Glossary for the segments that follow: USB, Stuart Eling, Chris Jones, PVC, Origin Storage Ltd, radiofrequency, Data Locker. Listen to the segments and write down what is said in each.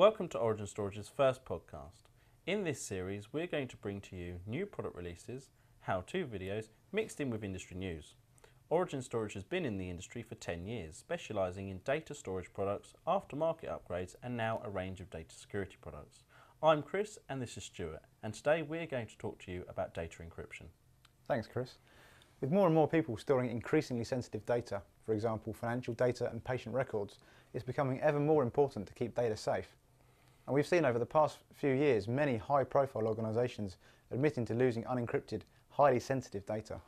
Welcome to Origin Storage's first podcast. In this series, we're going to bring to you new product releases, how-to videos, mixed in with industry news. Origin Storage has been in the industry for 10 years, specialising in data storage products, aftermarket upgrades, and now a range of data security products. I'm Chris and this is Stuart, and today we're going to talk to you about data encryption. Thanks, Chris. With more and more people storing increasingly sensitive data, for example financial data and patient records, it's becoming ever more important to keep data safe. And we've seen over the past few years many high-profile organisations admitting to losing unencrypted, highly sensitive data.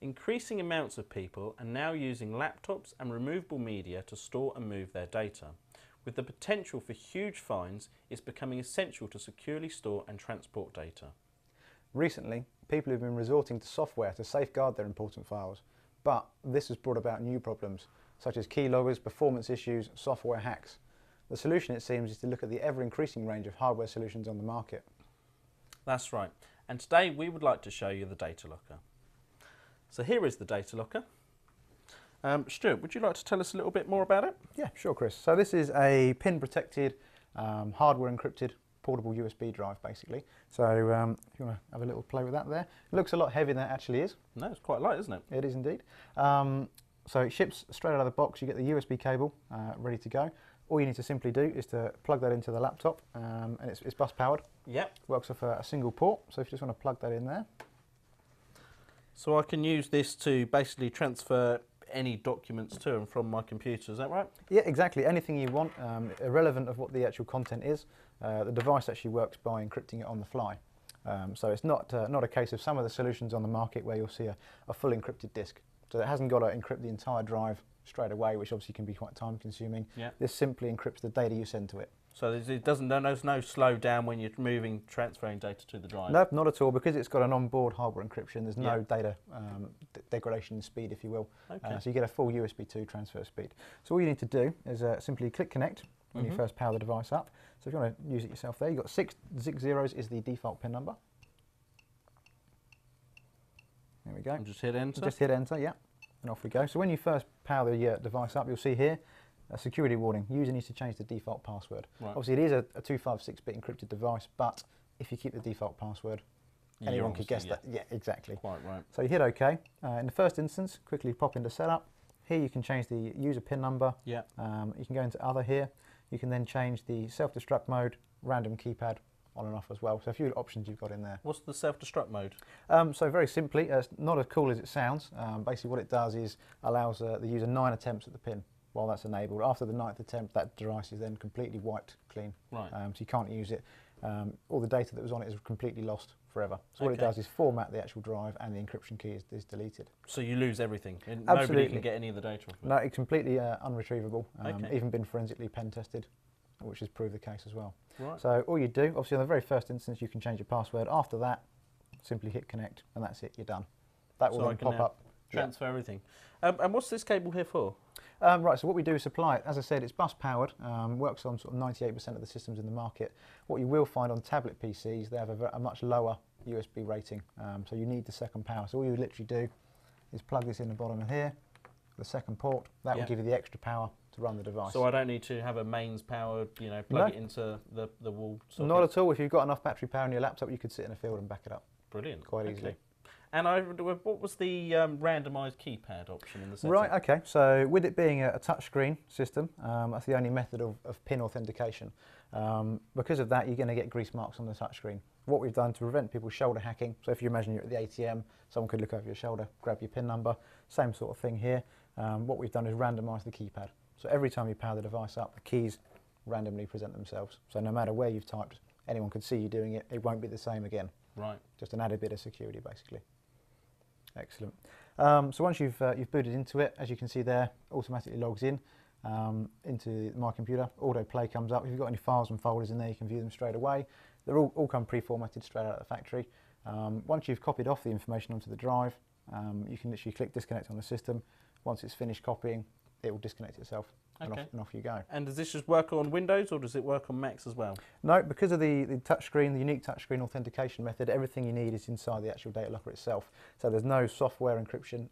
Increasing amounts of people are now using laptops and removable media to store and move their data. With the potential for huge fines, it's becoming essential to securely store and transport data. Recently, people have been resorting to software to safeguard their important files, but this has brought about new problems, such as keyloggers, performance issues, software hacks. The solution, it seems, is to look at the ever-increasing range of hardware solutions on the market. That's right, and today we would like to show you the data locker. So here is the data locker. Stuart, would you like to tell us a little bit more about it? Yeah, sure, Chris. So this is a pin-protected, hardware-encrypted portable USB drive, basically. So if you want to have a little play with that there. It looks a lot heavier than it actually is. No, it's quite light, isn't it? It is indeed. So it ships straight out of the box. You get the USB cable ready to go. All you need to simply do is to plug that into the laptop, and it's bus powered. Yep. Works off a single port, so if you just want to plug that in there. So I can use this to basically transfer any documents to and from my computer, is that right? Yeah, exactly. Anything you want, irrelevant of what the actual content is. The device actually works by encrypting it on the fly. So it's not a case of some of the solutions on the market where you'll see a full encrypted disk. So it hasn't got to encrypt the entire drive straight away, which obviously can be quite time consuming. Yeah. This simply encrypts the data you send to it. So there's no slow down when you're transferring data to the drive? No, not at all, because it's got an onboard hardware encryption. There's no data degradation in speed, if you will. Okay. So you get a full USB 2 transfer speed. So all you need to do is simply click connect when you first power the device up. So if you want to use it yourself there, you've got 6 zeros is the default PIN number. There we go. And just hit enter? Just hit enter, yeah, and off we go. So when you first power the device up, you'll see here, a security warning, user needs to change the default password. Right. Obviously it is a 256-bit encrypted device, but if you keep the default password, anyone could guess that. Yeah, exactly. Quite right. So you hit OK. In the first instance, quickly pop into setup. Here you can change the user PIN number. Yeah. You can go into other here. You can then change the self-destruct mode, random keypad, on and off as well. So a few options you've got in there. What's the self-destruct mode? So very simply, it's not as cool as it sounds. Basically what it does is allows the user 9 attempts at the PIN. While that's enabled, after the 9th attempt, that device is then completely wiped clean. Right. So you can't use it. All the data that was on it is completely lost forever. So what it does is format the actual drive, and the encryption key is deleted. So you lose everything. Absolutely. Nobody can get any of the data off it. No, it's completely unretrievable. Even been forensically pen tested, which has proved the case as well. Right. So all you do, obviously, on the very first instance, you can change your password. After that, simply hit connect, and that's it. You're done. That will then pop up. Transfer everything. And what's this cable here for? Right, so what we do is supply it. As I said, it's bus powered, works on sort of 98% of the systems in the market. What you will find on tablet PCs, they have a much lower USB rating, so you need the second power. So all you would literally do is plug this in the bottom of here, the second port, that will give you the extra power to run the device. So I don't need to have a mains powered, you know, plug it into the wall socket? Not at all. If you've got enough battery power in your laptop, you could sit in a field and back it up. Brilliant. Quite easily. And what was the randomised keypad option in the setting? Right, okay, so with it being a touchscreen system, that's the only method of PIN authentication. Because of that, you're going to get grease marks on the touchscreen. What we've done to prevent people shoulder hacking, so if you imagine you're at the ATM, someone could look over your shoulder, grab your PIN number, same sort of thing here. What we've done is randomise the keypad. So every time you power the device up, the keys randomly present themselves. So no matter where you've typed, anyone could see you doing it, it won't be the same again. Right. Just an added bit of security, basically. Excellent. So once you've booted into it, as you can see there, automatically logs in into my computer. Autoplay comes up. If you've got any files and folders in there, you can view them straight away. They're all come pre-formatted straight out of the factory. Once you've copied off the information onto the drive, you can literally click disconnect on the system. Once it's finished copying, it will disconnect itself. Okay. And off you go. And does this just work on Windows or does it work on Macs as well? No, because of the touchscreen, the unique touchscreen authentication method, everything you need is inside the actual data locker itself. So there's no software encryption,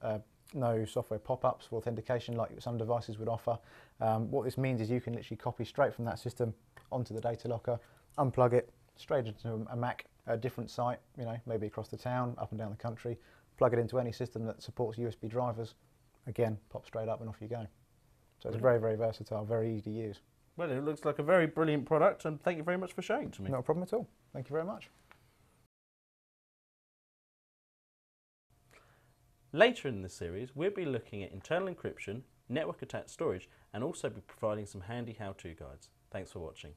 no software pop-ups for authentication like some devices would offer. What this means is you can literally copy straight from that system onto the data locker, unplug it, straight into a Mac, a different site, you know, maybe across the town, up and down the country, plug it into any system that supports USB drivers, again, pop straight up and off you go. So it's very, very versatile, very easy to use. Well, it looks like a very brilliant product, and thank you very much for showing it to me. Not a problem at all. Thank you very much. Later in this series, we'll be looking at internal encryption, network attached storage, and also be providing some handy how-to guides. Thanks for watching.